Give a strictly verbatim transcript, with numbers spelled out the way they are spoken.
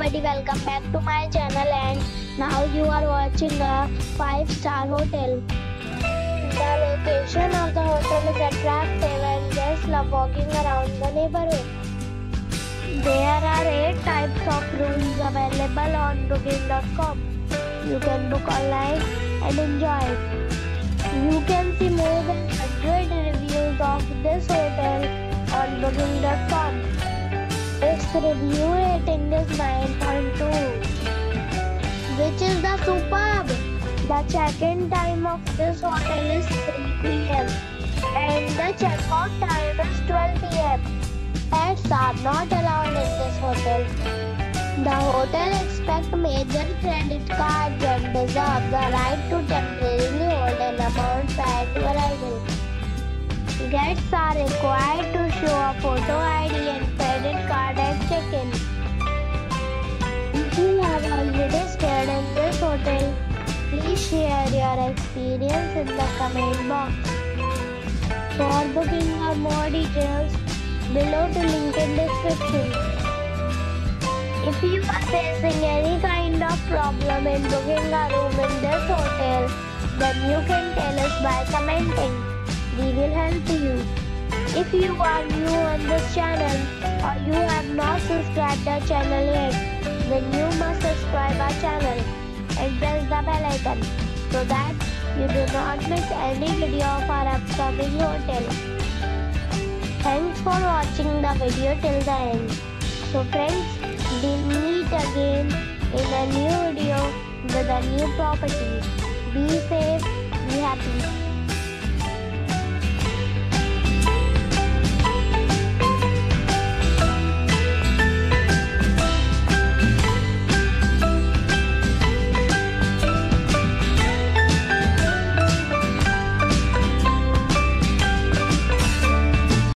everybody, welcome back to my channel, and now you are watching a five star hotel. The location of the hotel is attractive and guests love walking around the neighborhood. There are eight types of rooms available on booking dot com. You can book online and enjoy it. You can see more than one hundred reviews of this hotel on booking dot com. Its review rating is nine point two, which is the superb. The check-in time of this hotel is three p m and the check-out time is twelve p m Pets are not allowed in this hotel. The hotel accepts major credit cards and reserves the right to temporarily hold an amount prior to arrival. Guests are required to show a photo I D and credit card at check-in. If you have already stayed in this hotel, please share your experience in the comment box. For booking or more details, below the link in description. If you are facing any kind of problem in booking a room in this hotel, then you can tell us by commenting. We will help you. If you are new on this channel or you have not subscribed our channel yet, then you must subscribe our channel and press the bell icon so that you do not miss any video of our upcoming hotel. Thanks for watching the video till the end. So friends, we meet again in a new video with a new property. Be safe, be happy.